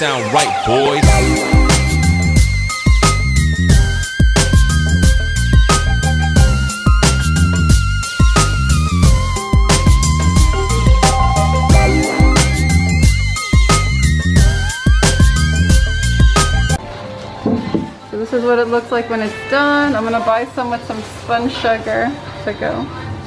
sound right, boys. This is what it looks like when it's done. I'm gonna buy some with some spun sugar to go.